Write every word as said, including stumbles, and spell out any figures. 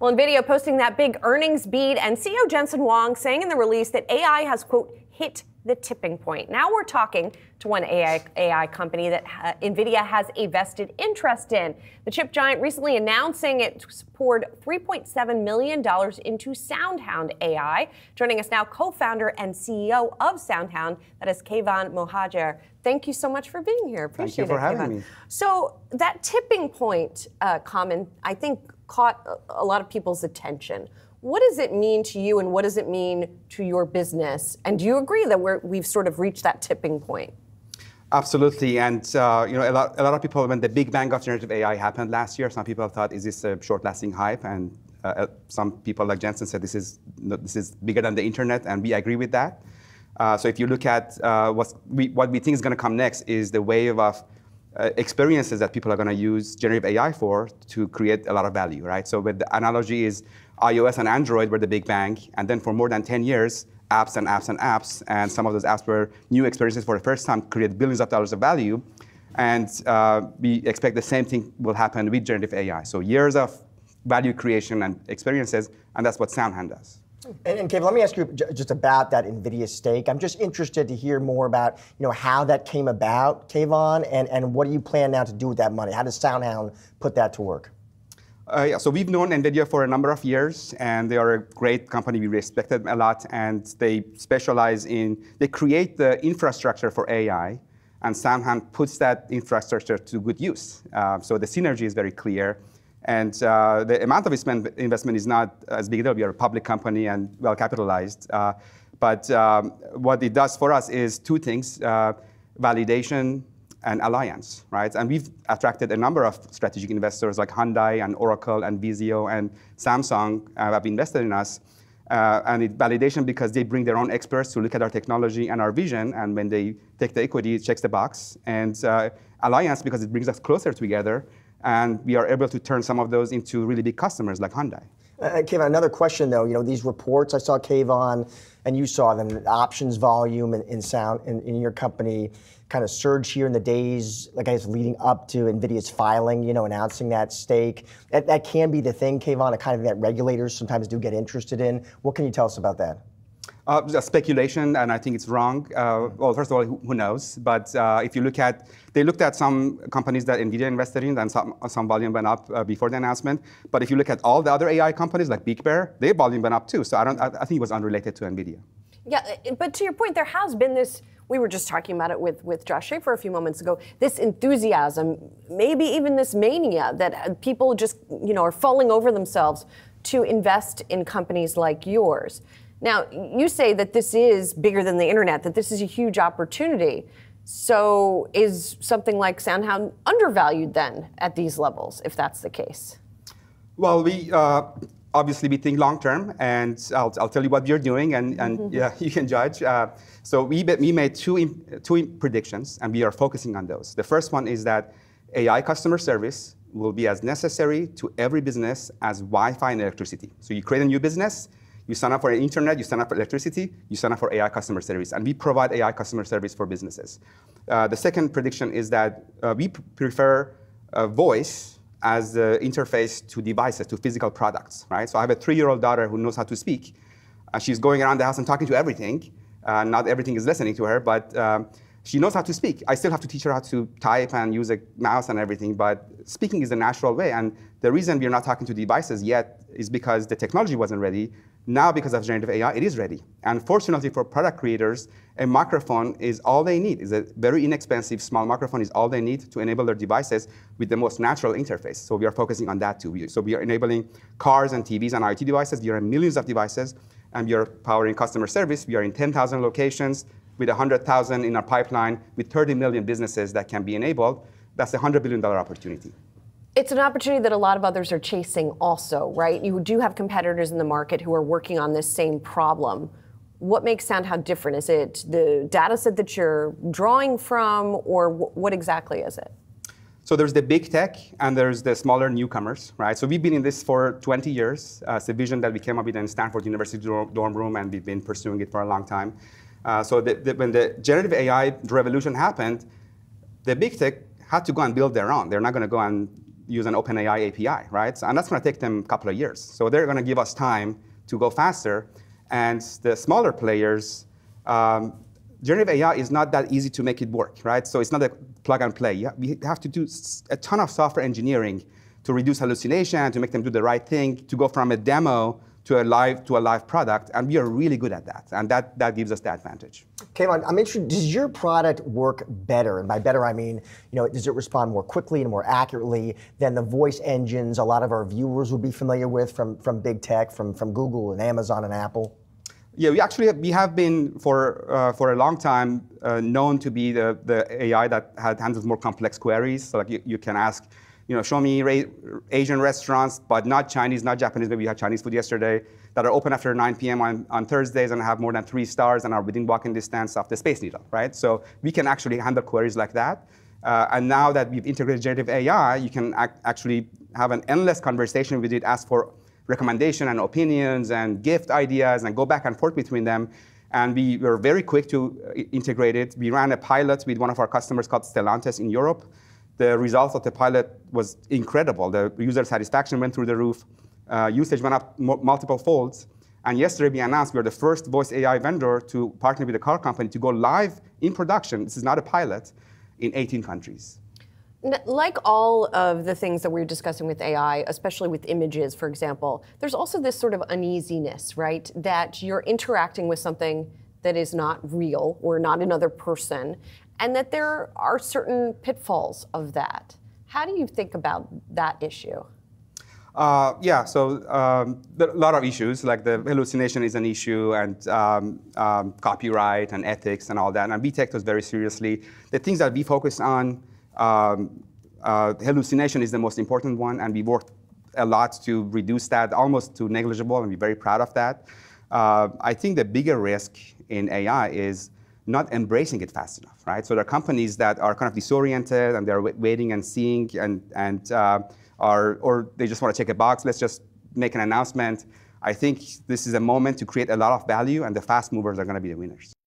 Well, Nvidia posting that big earnings beat, and C E O Jensen Wong saying in the release that A I has, quote, hit the tipping point. Now we're talking to one A I, A I company that uh, Nvidia has a vested interest in. The chip giant recently announcing it poured three point seven million dollars into SoundHound A I. Joining us now, co-founder and C E O of SoundHound, that is Keyvan Mohajer. Thank you so much for being here. Appreciate it. Thank you for it, having Keyvan. me. So that tipping point uh, comment, I think, caught a lot of people's attention. What does it mean to you, and what does it mean to your business? And do you agree that we're, we've sort of reached that tipping point? Absolutely. And uh, you know, a lot, a lot of people, when the big bang of generative A I happened last year, some people thought, is this a short-lasting hype? And uh, some people, like Jensen, said, this is, this is bigger than the internet, and we agree with that. Uh, so if you look at uh, what's, we, what we think is going to come next is the wave of uh, experiences that people are going to use generative A I for to create a lot of value, right? So with the analogy is, iOS and Android were the big bang, and then for more than ten years, apps and apps and apps, and some of those apps were new experiences for the first time, create billions of dollars of value, and uh, we expect the same thing will happen with generative A I. So years of value creation and experiences, and that's what SoundHound does. And, and Keyvan, let me ask you just about that NVIDIA stake. I'm just interested to hear more about, you know, how that came about, Keyvan, and, and what do you plan now to do with that money? How does SoundHound put that to work? Uh, yeah, so we've known NVIDIA for a number of years, and they are a great company. We respect them a lot, and they specialize in, they create the infrastructure for A I, and SoundHound puts that infrastructure to good use. Uh, so the synergy is very clear, and uh, the amount of investment is not as big a deal. We are a public company and well capitalized, uh, but um, what it does for us is two things, uh, validation, and alliance, right? And we've attracted a number of strategic investors like Hyundai and Oracle and Vizio and Samsung uh, have invested in us. Uh, and it's validation because they bring their own experts to look at our technology and our vision. And when they take the equity, it checks the box. And uh, alliance because it brings us closer together. And we are able to turn some of those into really big customers like Hyundai. Uh, Keyvan, another question though, you know, these reports I saw, Keyvan, and you saw them, the options volume in, in sound in, in your company kind of surge here in the days, like I was leading up to NVIDIA's filing, you know, announcing that stake. That, that can be the thing, Keyvan, a kind of that regulators sometimes do get interested in. What can you tell us about that? Uh, just speculation, and I think it's wrong. Uh, well, first of all, who, who knows? But uh, if you look at, they looked at some companies that NVIDIA invested in, and some, some volume went up uh, before the announcement. But if you look at all the other A I companies, like Big Bear, their volume went up too. So I don't, I, I think it was unrelated to NVIDIA. Yeah, but to your point, there has been this, we were just talking about it with, with Josh Schaefer a few moments ago, this enthusiasm, maybe even this mania that people just, you know, are falling over themselves to invest in companies like yours. Now, you say that this is bigger than the internet, that this is a huge opportunity. So is something like SoundHound undervalued then at these levels, if that's the case? Well, we uh, obviously we think long term, and I'll, I'll tell you what you're doing, and, and mm-hmm. yeah, you can judge. Uh, so we, we made two, two predictions, and we are focusing on those. The first one is that A I customer service will be as necessary to every business as Wi-Fi and electricity. So you create a new business, you sign up for internet, you sign up for electricity, you sign up for A I customer service, and we provide A I customer service for businesses. Uh, the second prediction is that uh, we prefer uh, voice as the interface to devices, to physical products, right? So I have a three-year-old daughter who knows how to speak. Uh, she's going around the house and talking to everything. Uh, not everything is listening to her, but um, she knows how to speak. I still have to teach her how to type and use a mouse and everything, but speaking is the natural way, and the reason we're not talking to devices yet is because the technology wasn't ready. Now, because of generative A I, it is ready. And fortunately for product creators, a microphone is all they need. It's a very inexpensive small microphone is all they need to enable their devices with the most natural interface. So we are focusing on that too. So we are enabling cars and T Vs and IoT devices. We are in millions of devices, and we are powering customer service. We are in ten thousand locations with one hundred thousand in our pipeline with thirty million businesses that can be enabled. That's a one hundred billion dollar opportunity. It's an opportunity that a lot of others are chasing also, right? You do have competitors in the market who are working on this same problem. What makes SoundHound different? Is it the data set that you're drawing from, or what exactly is it? So there's the big tech, and there's the smaller newcomers, right? So we've been in this for twenty years. Uh, it's a vision that we came up with in Stanford University dorm room, and we've been pursuing it for a long time. Uh, so the, the, when the generative A I revolution happened, the big tech had to go and build their own. They're not going to go and use an OpenAI A P I, right? And that's going to take them a couple of years. So they're going to give us time to go faster. And the smaller players, um, generative A I is not that easy to make it work, right? So it's not a plug and play. You have to do a ton of software engineering to reduce hallucination, to make them do the right thing, to go from a demo to a live to a live product, and we are really good at that, and that that gives us the advantage. Keyvan, I'm interested. Does your product work better? And by better, I mean, you know, does it respond more quickly and more accurately than the voice engines a lot of our viewers would be familiar with from from big tech, from from Google and Amazon and Apple? Yeah, we actually have, we have been for uh, for a long time uh, known to be the the A I that handles more complex queries. So like you, you can ask, you know, show me Asian restaurants, but not Chinese, not Japanese. Maybe we had Chinese food yesterday that are open after nine p m on, on Thursdays and have more than three stars and are within walking distance of the Space Needle, right? So we can actually handle queries like that. Uh, and now that we've integrated generative A I, you can ac actually have an endless conversation with it, ask for recommendation and opinions and gift ideas and go back and forth between them. And we were very quick to integrate it. We ran a pilot with one of our customers called Stellantis in Europe. The results of the pilot was incredible. The user satisfaction went through the roof. Uh, usage went up multiple folds. And yesterday we announced we were the first voice A I vendor to partner with a car company to go live in production. This is not a pilot, in eighteen countries. Like all of the things that we're discussing with A I, especially with images, for example, there's also this sort of uneasiness, right? That you're interacting with something that is not real or not another person, and that there are certain pitfalls of that. How do you think about that issue? Uh, yeah, so um, there are a lot of issues, like the hallucination is an issue, and um, um, copyright and ethics and all that, and we take those very seriously. The things that we focus on, um, uh, hallucination is the most important one, and we worked a lot to reduce that, almost to negligible, and we're very proud of that. Uh, I think the bigger risk in A I is not embracing it fast enough, right? So there are companies that are kind of disoriented and they're waiting and seeing, and, and uh, are, or they just want to check a box, let's just make an announcement. I think this is a moment to create a lot of value, and the fast movers are going to be the winners.